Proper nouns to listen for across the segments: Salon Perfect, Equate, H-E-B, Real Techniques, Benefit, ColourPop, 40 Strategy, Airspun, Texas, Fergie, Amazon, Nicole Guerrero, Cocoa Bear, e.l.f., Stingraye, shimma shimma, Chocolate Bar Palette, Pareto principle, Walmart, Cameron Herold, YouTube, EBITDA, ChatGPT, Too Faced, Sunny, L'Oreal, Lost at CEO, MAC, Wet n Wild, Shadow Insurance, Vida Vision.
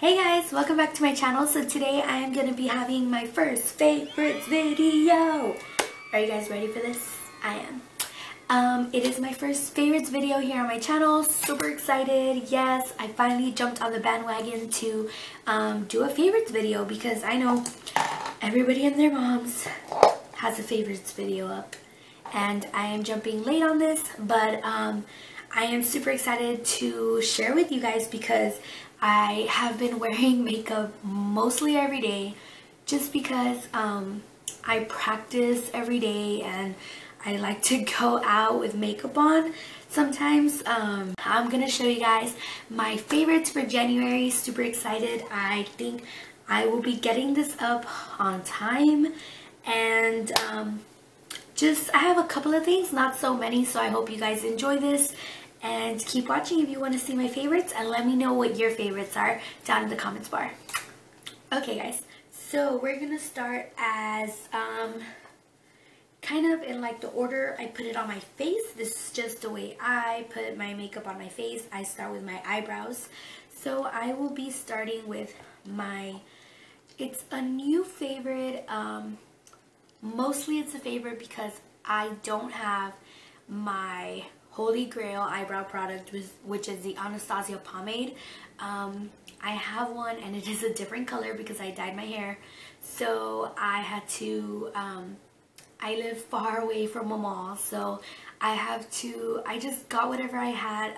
Hey guys, welcome back to my channel. So today I am going to be having my first favorites video. Are you guys ready for this? I am. It is my first favorites video here on my channel. Super excited. Yes, I finally jumped on the bandwagon to do a favorites video because I know everybody and their moms has a favorites video up. And I am jumping late on this, but I am super excited to share with you guys because I have been wearing makeup mostly every day just because I practice every day and I like to go out with makeup on sometimes. I'm gonna show you guys my favorites for January. Super excited. I think I will be getting this up on time, and I have a couple of things, not so many, so I hope you guys enjoy this. And keep watching if you want to see my favorites, and let me know what your favorites are down in the comments bar. Okay guys, so we're gonna start as kind of in like the order I put it on my face. This is just the way I put my makeup on my face. I start with my eyebrows. So I will be starting with my, it's a new favorite. Mostly it's a favorite because I don't have my Holy Grail eyebrow product, which is the Anastasia pomade. I have one and it is a different color because I dyed my hair, so I had to, I live far away from a mall, so I just got whatever I had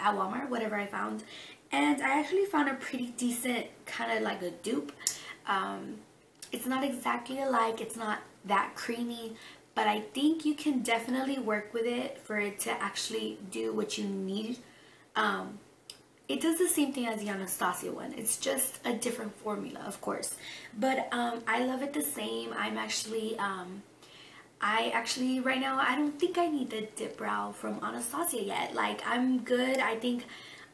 at Walmart, whatever I found, and I actually found a pretty decent, kind of like a dupe. It's not exactly alike, it's not that creamy, but I think you can definitely work with it for it to actually do what you need. It does the same thing as the Anastasia one. It's just a different formula, of course. But I love it the same. I'm actually, right now, I don't think I need the dip brow from Anastasia yet. Like, I'm good. I think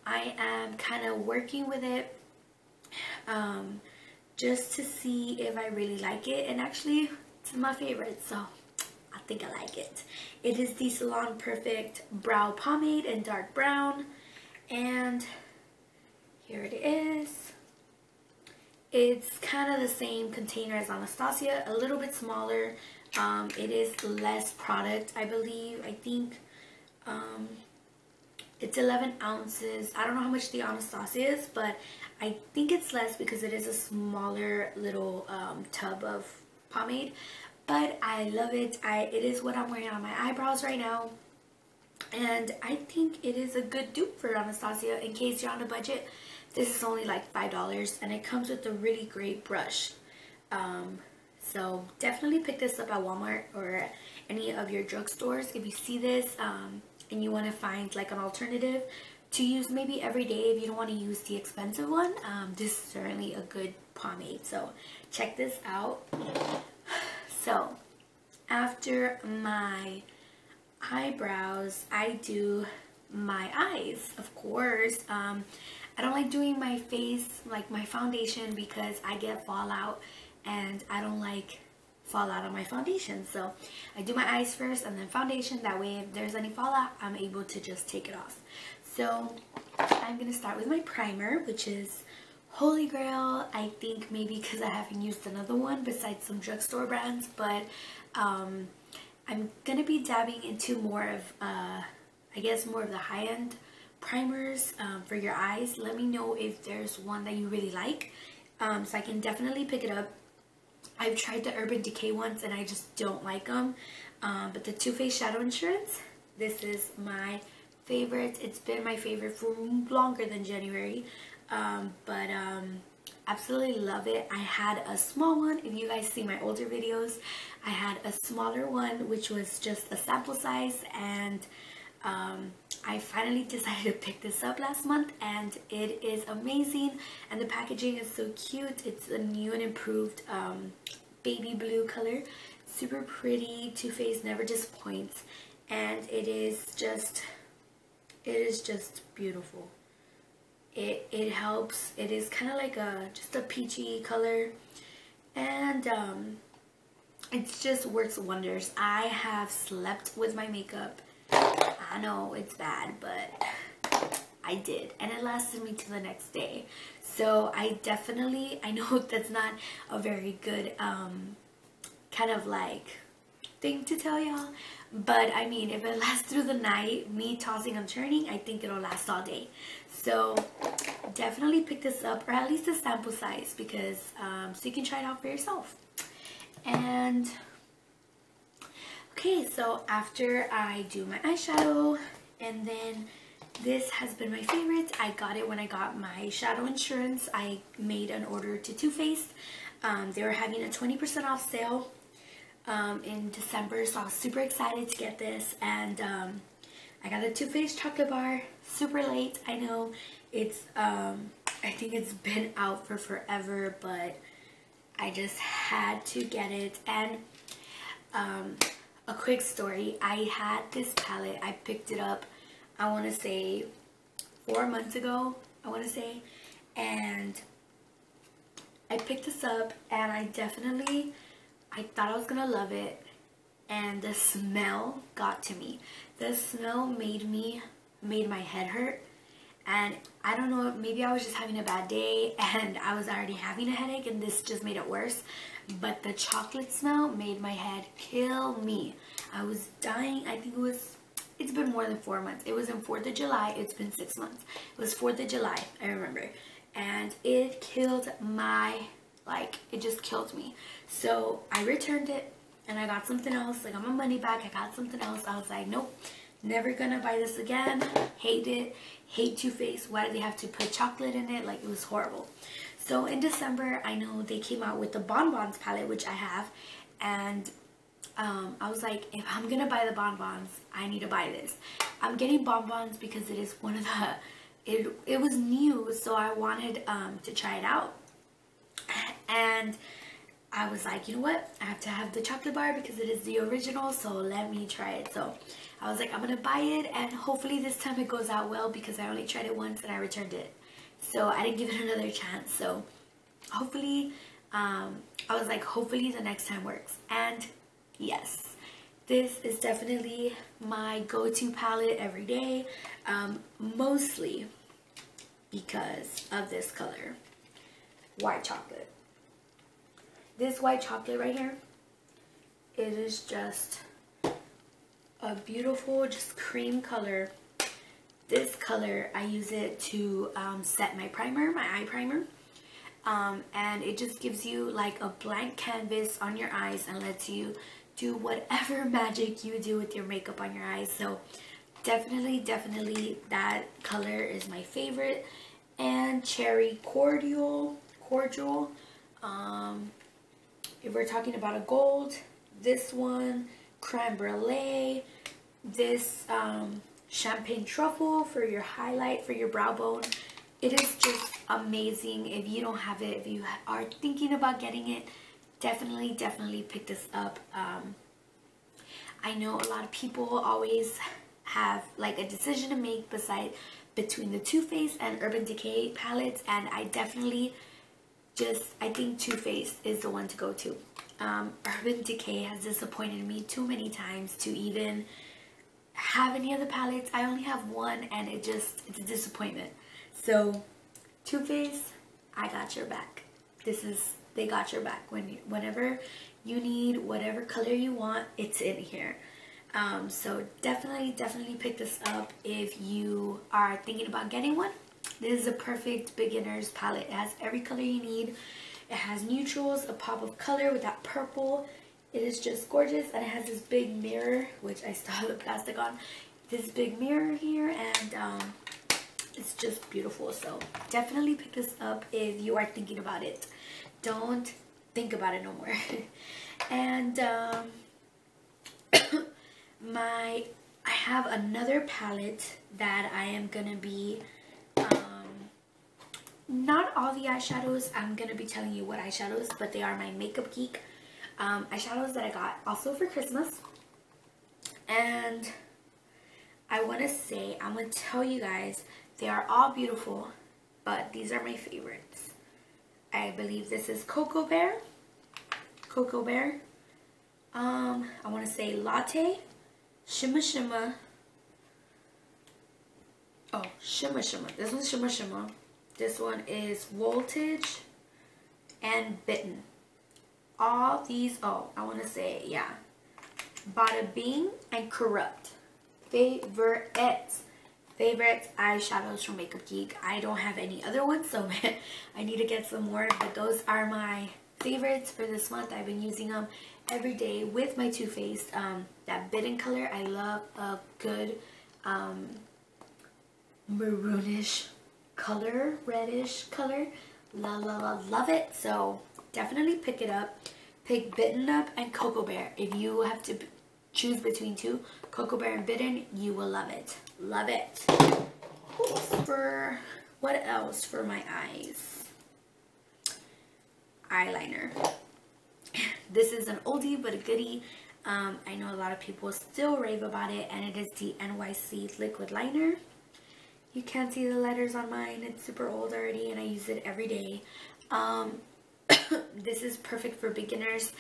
I am kind of working with it just to see if I really like it. And actually, it's my favorite, so I think I like it. It is the Salon Perfect Brow Pomade in dark brown. And here it is. It's kind of the same container as Anastasia, a little bit smaller. It is less product, I believe. I think it's 11 ounces. I don't know how much the Anastasia is, but I think it's less because it is a smaller little tub of pomade. But I love it. It is what I'm wearing on my eyebrows right now. And I think it is a good dupe for Anastasia. In case you're on a budget, this is only like $5. And it comes with a really great brush. So definitely pick this up at Walmart or any of your drugstores. If you see this and you want to find like an alternative to use maybe every day, if you don't want to use the expensive one, this is certainly a good pomade. So check this out. So, after my eyebrows, I do my eyes, of course. I don't like doing my face, like my foundation, because I get fallout and I don't like fallout on my foundation. So, I do my eyes first and then foundation. That way, if there's any fallout, I'm able to just take it off. So, I'm going to start with my primer, which is Holy Grail. I think maybe because I haven't used another one besides some drugstore brands, but I'm gonna be dabbing into more of I guess more of the high-end primers for your eyes. Let me know if there's one that you really like, so I can definitely pick it up. I've tried the Urban Decay ones and I just don't like them, but the Too Faced Shadow Insurance, this is my favorite. It's been my favorite for longer than January. Absolutely love it. I had a small one. If you guys see my older videos, I had a smaller one, which was just a sample size, and I finally decided to pick this up last month, and it is amazing, and the packaging is so cute. It's a new and improved baby blue color. Super pretty. Too Faced never disappoints, and it is just beautiful. It helps. It is kind of like just a peachy color, and it just works wonders. I have slept with my makeup. I know it's bad, but I did, and it lasted me to the next day. So I definitely, I know that's not a very good kind of like thing to tell y'all, but I mean, if it lasts through the night, me tossing and turning, I think it'll last all day. So definitely pick this up, or at least a sample size, because so you can try it out for yourself. And okay, so after I do my eyeshadow, and then this has been my favorite. I got it when I got my shadow insurance. I made an order to Too Faced. They were having a 20% off sale in December, so I was super excited to get this. And I got a Too Faced chocolate bar super late. I know it's, I think it's been out for forever, but I just had to get it. And a quick story, I had this palette. I picked it up, I want to say 4 months ago, I want to say, and I picked this up, and I definitely, I thought I was going to love it, and the smell got to me. The smell made my head hurt, and I don't know, maybe I was just having a bad day, and I was already having a headache, and this just made it worse, but the chocolate smell made my head kill me. I was dying. I think it was, it's been more than 4 months. It was on 4th of July. It's been 6 months. It was 4th of July, I remember. And it killed my, like, it just killed me. So I returned it, and I got something else. I got my money back. I got something else. I was like, nope, never gonna buy this again. Hate it. Hate Too Faced. Why do they have to put chocolate in it? Like, it was horrible. So in December, I know they came out with the Bonbons palette, which I have. And I was like, if I'm gonna buy the Bonbons, I need to buy this. I'm getting Bonbons because it is one of the, it was new, so I wanted to try it out. And I was like, you know what, I have to have the chocolate bar because it is the original, so let me try it. So I was like, I'm gonna buy it, and hopefully this time it goes out well, because I only tried it once and I returned it, so I didn't give it another chance. So hopefully I was like, hopefully the next time works. And yes, this is definitely my go-to palette every day, mostly because of this color, white chocolate. This white chocolate right here, it is just a beautiful, just cream color. This color, I use it to set my primer, my eye primer. And it just gives you like a blank canvas on your eyes and lets you do whatever magic you do with your makeup on your eyes. So definitely that color is my favorite. And cherry cordial, if we're talking about a gold, this one, creme brulee, this champagne truffle for your highlight, for your brow bone. It is just amazing. If you don't have it, if you are thinking about getting it, definitely pick this up. I know a lot of people always have like a decision to make between the Too Faced and Urban Decay palettes, and I definitely just, I think Too Faced is the one to go to. Urban Decay has disappointed me too many times to even have any other palettes. I only have one, and it just, it's a disappointment. So Too Faced, I got your back. This is, they got your back. Whenever you need whatever color you want, it's in here. So definitely pick this up if you are thinking about getting one. This is a perfect beginner's palette. It has every color you need. It has neutrals, a pop of color with that purple. It is just gorgeous, and it has this big mirror, which I still have the plastic on. This big mirror here, and it's just beautiful. So definitely pick this up if you are thinking about it. Don't think about it no more. And I have another palette that I am gonna be, not all the eyeshadows, I'm going to be telling you what eyeshadows, but they are my Makeup Geek eyeshadows that I got also for Christmas. And I want to say, I'm going to tell you guys, they are all beautiful, but these are my favorites. I believe this is Cocoa Bear, I want to say Latte, Shimma Shimma, Oh, shimmer, shimmer. This one's shimmer, shimmer. This one is Voltage and Bitten. All these, oh, I want to say, yeah. Bada Bing and Corrupt. Favorites eyeshadows from Makeup Geek. I don't have any other ones, so I need to get some more. But those are my favorites for this month. I've been using them every day with my Too Faced. That Bitten color, I love a good maroonish color, reddish color. Love it. So definitely pick it up. Pick Bitten up and Cocoa Bear. If you have to choose between two, Cocoa Bear and Bitten, you will love it. Love it. For what else for my eyes? Eyeliner. This is an oldie but a goodie. I know a lot of people still rave about it, and it is the NYC liquid liner. You can't see the letters on mine. It's super old already, and I use it every day. This is perfect for beginners,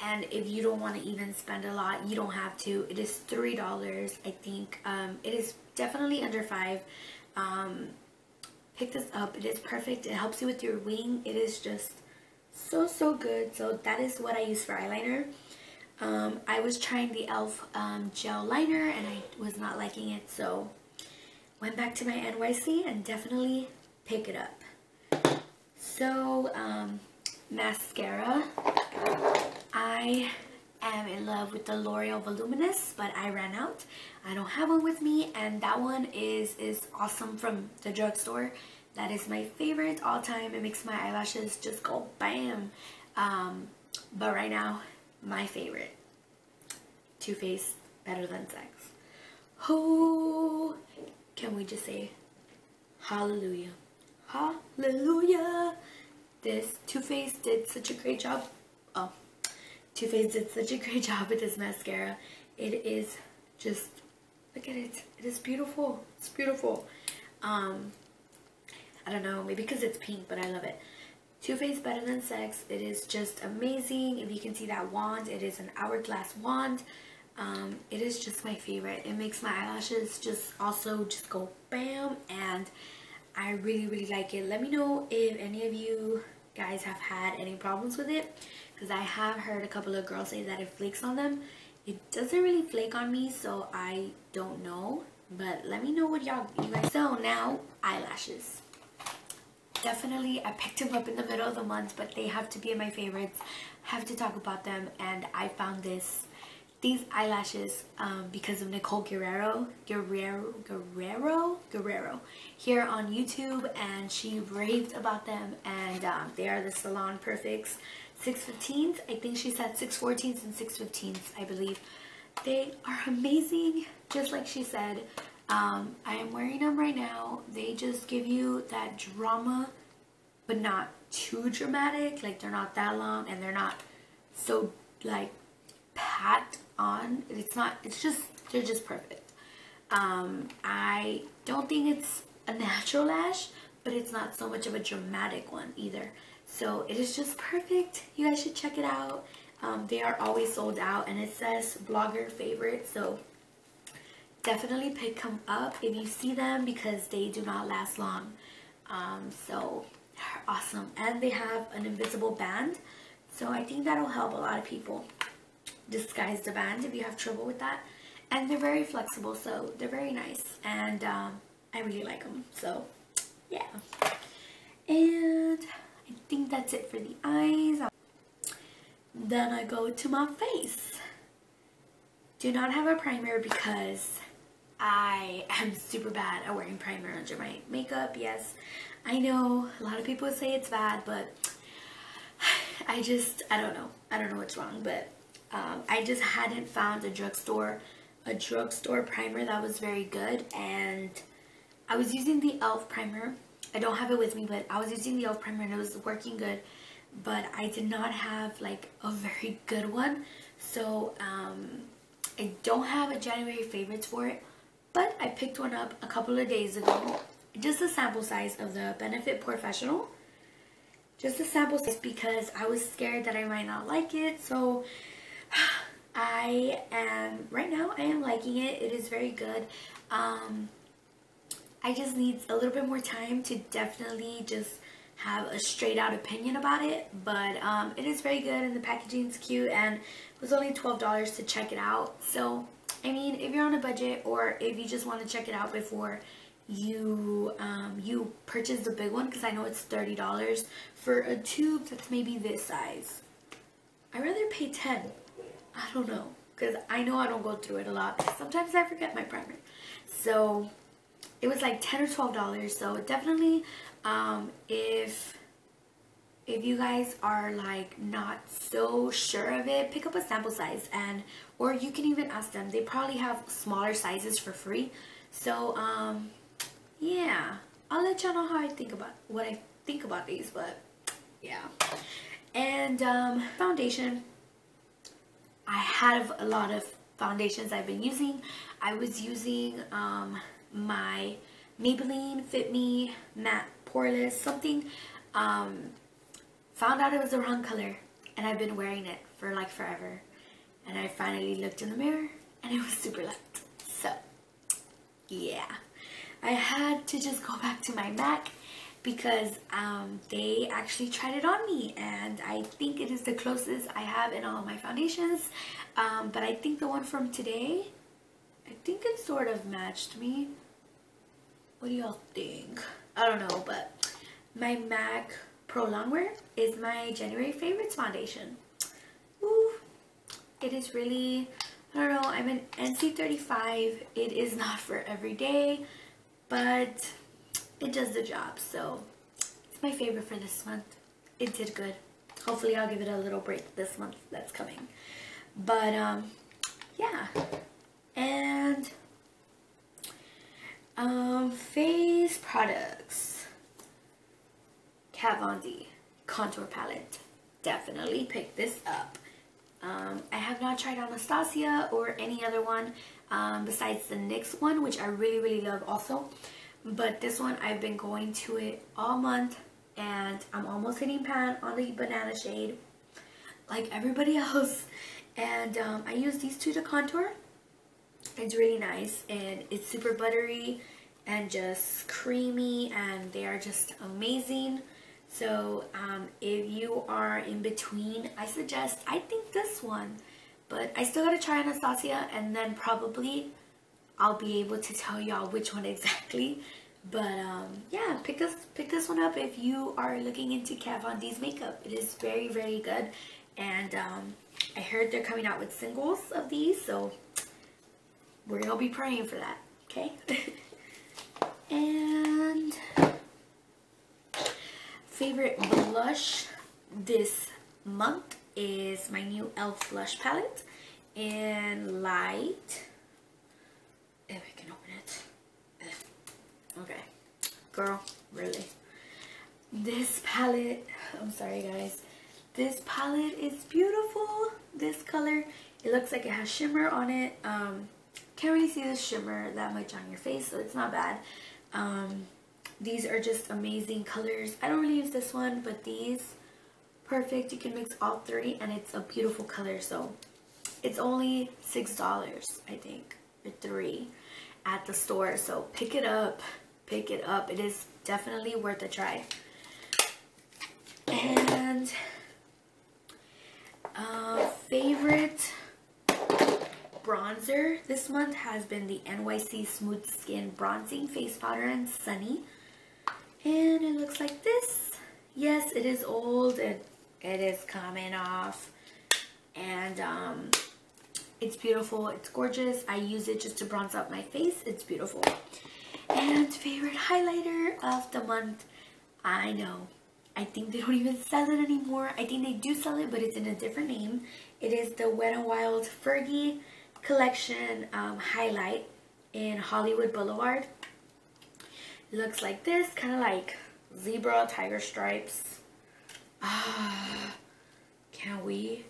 and if you don't want to even spend a lot, you don't have to. It is $3, I think. It is definitely under $5. Pick this up. It is perfect. It helps you with your wing. It is just so good. So that is what I use for eyeliner. I was trying the e.l.f. Gel liner, and I was not liking it, so went back to my NYC and definitely pick it up. So mascara. I am in love with the L'Oreal Voluminous, but I ran out. I don't have one with me, and that one is awesome from the drugstore. That is my favorite all time. It makes my eyelashes just go bam. But right now, my favorite, Too Faced, Better Than Sex. Oh, can we just say hallelujah? Hallelujah! This Too Faced did such a great job. Oh, Too Faced did such a great job with this mascara. It is just, look at it. It is beautiful. It's beautiful. I don't know, maybe because it's pink, but I love it. Too Faced Better Than Sex. It is just amazing. If you can see that wand, it is an hourglass wand. It is just my favorite. It makes my eyelashes just also just go bam, and I really like it. Let me know if any of you guys have had any problems with it, because I have heard a couple of girls say that it flakes on them. It doesn't really flake on me, so I don't know, but let me know what you guys. So now, eyelashes. Definitely, I picked them up in the middle of the month, but they have to be in my favorites. Have to talk about them, and I found these eyelashes because of Nicole Guerrero here on YouTube, and she raved about them, and they are the Salon Perfects 615s. I think she said 614s and 615s, I believe. They are amazing, just like she said. I am wearing them right now. They just give you that drama, but not too dramatic. Like, they're not that long, and they're not so, like, packed on. It's not, it's just, they're just perfect. I don't think it's a natural lash, but it's not so much of a dramatic one either, so it is just perfect. You guys should check it out. They are always sold out, and it says blogger favorite, so definitely pick them up if you see them, because they do not last long. So they're awesome, and they have an invisible band, so I think that'll help a lot of people disguise the band if you have trouble with that. And they're very flexible, so they're very nice, and I really like them, so yeah. And I think that's it for the eyes. Then I go to my face. Do not have a primer because I am super bad at wearing primer under my makeup. Yes, I know a lot of people say it's bad, but I don't know. I don't know what's wrong, but I just hadn't found a drugstore primer that was very good, and I was using the e.l.f. primer. I don't have it with me, but I was using the e.l.f. primer, and it was working good, but I did not have, like, a very good one, so I don't have a January favorites for it, but I picked one up a couple of days ago. Just a sample size of the Benefit Professional. Just a sample size because I was scared that I might not like it, so I am, right now, I am liking it. It is very good. I just need a little bit more time to definitely just have a straight out opinion about it, but it is very good and the packaging is cute, and it was only $12 to check it out. So I mean, if you're on a budget or if you just want to check it out before you you purchase the big one, because I know it's $30 for a tube that's maybe this size. I'd rather pay $10. I don't know, because I know I don't go through it a lot. Sometimes I forget my primer. So it was like $10 or $12. So definitely, if you guys are like not so sure of it, pick up a sample size, and or you can even ask them. They probably have smaller sizes for free. So yeah, I'll let y'all know how I think about what I think about these, but yeah. And foundation. I have a lot of foundations I've been using. I was using my Maybelline Fit Me Matte Poreless something. Found out it was the wrong color, and I've been wearing it for like forever. And I finally looked in the mirror, and it was super light. So yeah, I had to just go back to my MAC, because they actually tried it on me, and I think it is the closest I have in all of my foundations. But I think the one from today, I think it sort of matched me. What do y'all think? I don't know, but my MAC Pro Longwear is my January Favorites foundation. Ooh, it is really, I don't know, I'm an NC35. It is not for every day, but it does the job, so it's my favorite for this month. It did good. Hopefully I'll give it a little break this month that's coming. But yeah. And face products. Kat Von D contour palette. Definitely pick this up. I have not tried Anastasia or any other one besides the NYX one, which I really, really love also. But this one, I've been going to it all month, and I'm almost hitting pan on the banana shade like everybody else. And I use these two to contour. It's really nice, and it's super buttery and just creamy, and they are just amazing. So if you are in between, I suggest, I think this one, but I still gotta try Anastasia, and then probably I'll be able to tell y'all which one exactly. But yeah, pick this one up if you are looking into Kat Von D's makeup. It is very, very good, and I heard they're coming out with singles of these, so we're gonna be praying for that, okay? And favorite blush this month is my new e.l.f. blush palette in Light. If I can open it. Okay. Girl, really. This palette, I'm sorry guys. This palette is beautiful. This color, it looks like it has shimmer on it. Can't really see the shimmer that much on your face, so it's not bad. These are just amazing colors. I don't really use this one, but these, perfect. You can mix all three, and it's a beautiful color. So it's only $6, I think, or $3. At the store, so pick it up, pick it up. It is definitely worth a try. And favorite bronzer this month has been the NYC Smooth Skin Bronzing Face Powder in Sunny, and it looks like this. Yes, it is old, and it is coming off, and it's beautiful, it's gorgeous. I use it just to bronze up my face. It's beautiful. And favorite highlighter of the month, I know, I think they don't even sell it anymore. I think they do sell it, but it's in a different name. It is the Wet n Wild Fergie Collection Highlight in Hollywood Boulevard. It looks like this, kind of like zebra, tiger stripes. Can we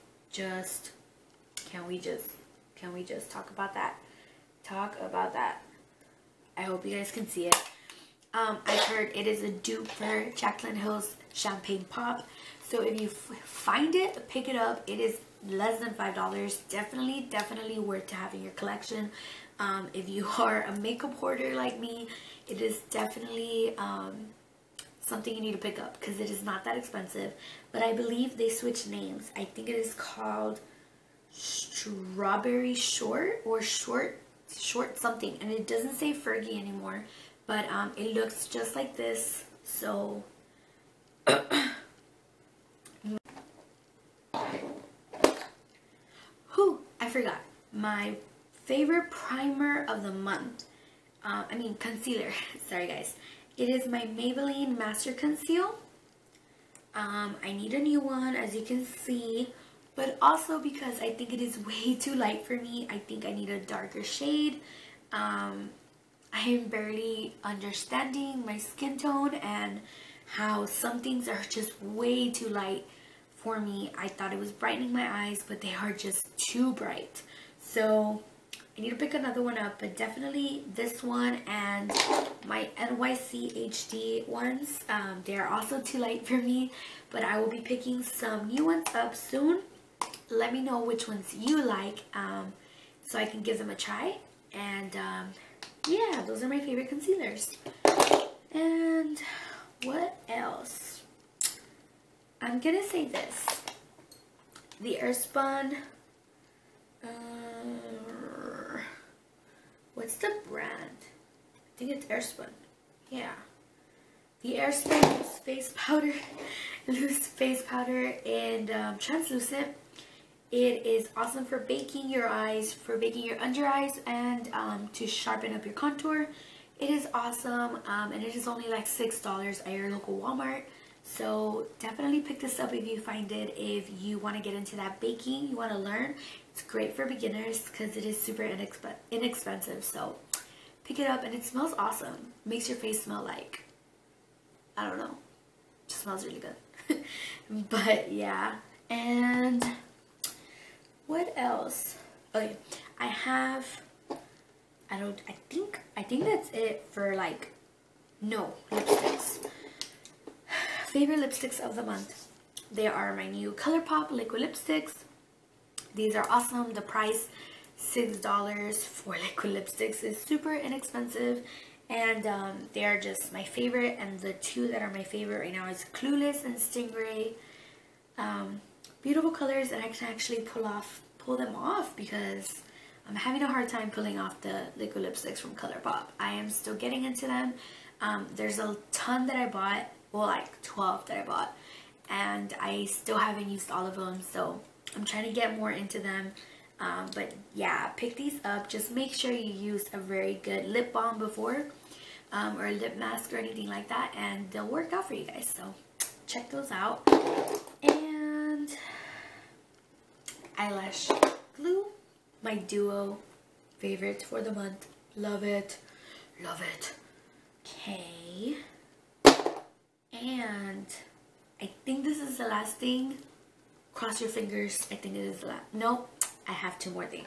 just talk about that? Talk about that. I hope you guys can see it. I've heard it is a dupe for Jaclyn Hill's Champagne Pop. So if you find it, pick it up. It is less than $5. Definitely, definitely worth to have in your collection. If you are a makeup hoarder like me, it is definitely something you need to pick up because it is not that expensive. But I believe they switched names. I think it is called Strawberry Short or Short something, and it doesn't say Fergie anymore, but it looks just like this. So I forgot my favorite primer of the month, I mean concealer. Sorry guys, it is my Maybelline Master Conceal. I need a new one, as you can see, but also because I think it is way too light for me. I think I need a darker shade. I am barely understanding my skin tone and how some things are just way too light for me. I thought it was brightening my eyes, but they are just too bright. So I need to pick another one up, but definitely this one and my NYC HD ones. They are also too light for me, but I will be picking some new ones up soon. Let me know which ones you like, so I can give them a try. And yeah, those are my favorite concealers. And what else? I'm gonna say this, the Airspun, what's the brand? I think it's Airspun. Yeah. The Airspun face powder, loose face powder, and translucent. It is awesome for baking your eyes, for baking your under eyes, and to sharpen up your contour. It is awesome, and it is only like $6 at your local Walmart. So definitely pick this up if you find it. If you want to get into that baking, you want to learn, it's great for beginners because it is super inexpensive. So pick it up, and it smells awesome. Makes your face smell like, I don't know, it just smells really good. But yeah, and what else? Okay, I have, I think that's it for like, no, lipsticks. Favorite lipsticks of the month. They are my new ColourPop liquid lipsticks. These are awesome. The price, $6 for liquid lipsticks, is super inexpensive, and they are just my favorite. And the two that are my favorite right now is Clueless and Stingraye. Beautiful colors, and I can actually pull them off because I'm having a hard time pulling off the liquid lipsticks from ColourPop. I am still getting into them. There's a ton that I bought. Well, like 12 that I bought, and I still haven't used all of them, so I'm trying to get more into them. But yeah, pick these up. Just make sure you use a very good lip balm before, or a lip mask or anything like that, and they'll work out for you guys. So check those out. And eyelash glue, my duo favorite for the month. Love it, love it. Okay. And I think this is the last thing. Cross your fingers. I think it is the last. Nope, I have two more things.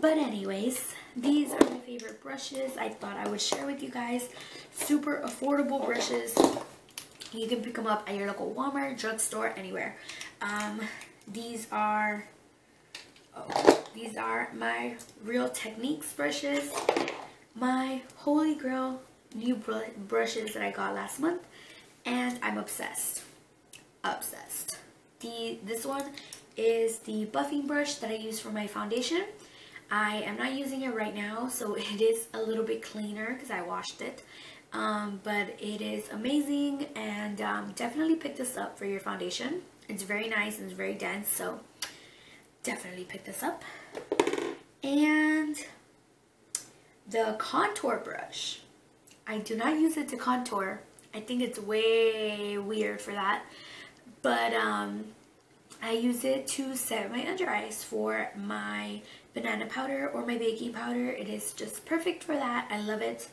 But anyways, these are my favorite brushes. I thought I would share with you guys. Super affordable brushes. You can pick them up at your local Walmart, drugstore, anywhere. These are my Real Techniques brushes. My holy grail new brushes that I got last month. And I'm obsessed, obsessed. This one is the buffing brush that I use for my foundation. I am not using it right now, so it is a little bit cleaner because I washed it. But it is amazing, and definitely pick this up for your foundation. It's very nice and it's very dense, so definitely pick this up. And the contour brush. I do not use it to contour. I think it's way weird for that, but I use it to set my under eyes for my banana powder or my baking powder. It is just perfect for that. I love it.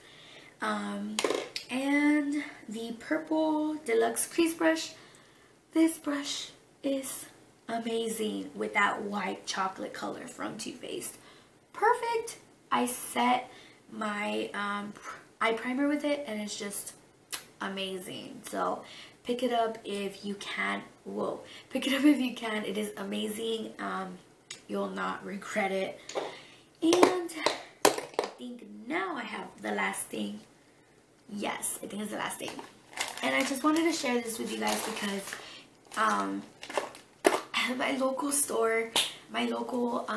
And the purple deluxe crease brush. This brush is amazing with that white chocolate color from Too Faced. Perfect. I set my eye primer with it, and it's just amazing. So pick it up if you can. Whoa, pick it up if you can. It is amazing. You'll not regret it. And think now I have the last thing. Yes, I think it's the last thing. And I just wanted to share this with you guys because my local store, my local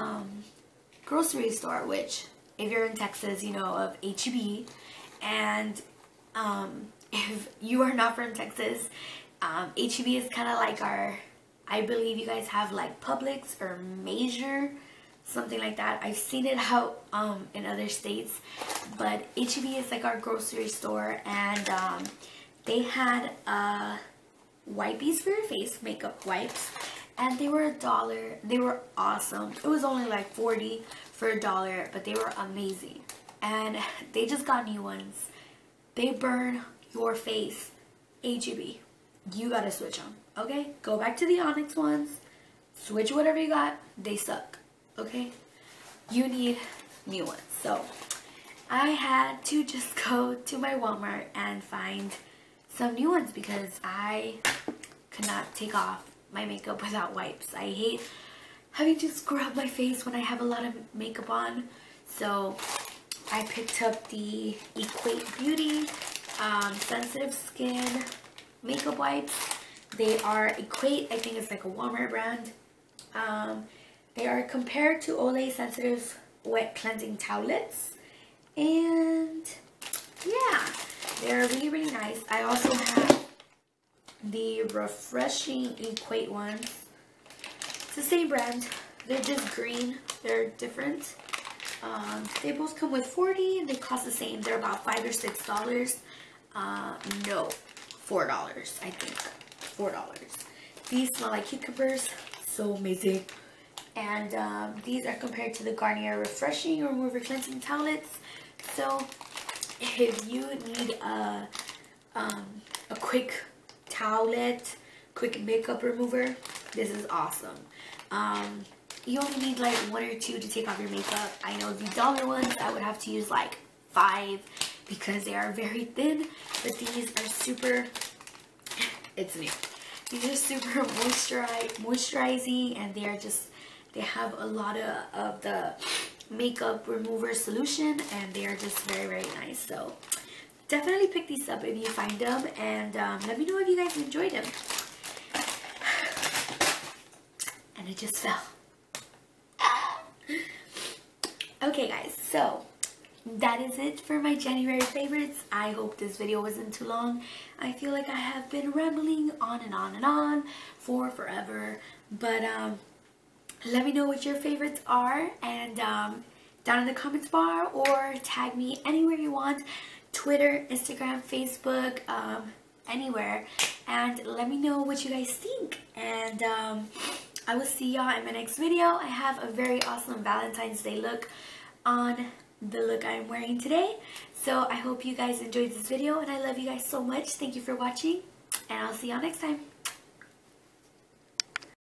grocery store, which if you're in Texas, you know of H-E-B, and if you are not from Texas, H-E-B is kind of like our, I believe you guys have like Publix or Major, something like that. I've seen it out in other states, but H-E-B is like our grocery store, and they had wipes for your face, makeup wipes, and they were $1. They were awesome. It was only like 40 for $1, but they were amazing. And they just got new ones. They burn your face. H-E-B, you gotta switch them. Okay, go back to the Onyx ones. Switch whatever you got. They suck. Okay, you need new ones. So I had to just go to my Walmart and find some new ones because I could not take off my makeup without wipes. I hate having to scrub my face when I have a lot of makeup on. So I picked up the Equate Beauty Sensitive Skin Makeup Wipes. They are Equate, I think it's like a Walmart brand. They are compared to Olay Sensitive Wet Cleansing Towelettes. And yeah, they're really, really nice. I also have the refreshing Equate ones. It's the same brand. They're just green. They're different. They both come with 40 and they cost the same. They're about $5 or $6. No, $4, I think. $4. These smell like cucumbers. So amazing. And these are compared to the Garnier Refreshing Remover Cleansing Towelettes. So if you need a quick towelette, quick makeup remover, this is awesome. You only need like one or two to take off your makeup. I know the dollar ones, I would have to use like 5 because they are very thin. But these are super, it's me. These are super moisturizing, and they are just, they have a lot of the makeup remover solution, and they are just very, very nice. So definitely pick these up if you find them, and let me know if you guys enjoyed them. And it just fell. Okay guys, so that is it for my January favorites. I hope this video wasn't too long. I feel like I have been rambling on and on and on for forever, but let me know what your favorites are, and down in the comments bar, or tag me anywhere you want, Twitter, Instagram, Facebook, anywhere, and let me know what you guys think, and I will see y'all in my next video. I have a very awesome Valentine's Day look on the look I'm wearing today, so I hope you guys enjoyed this video, and I love you guys so much. Thank you for watching, and I'll see y'all next time.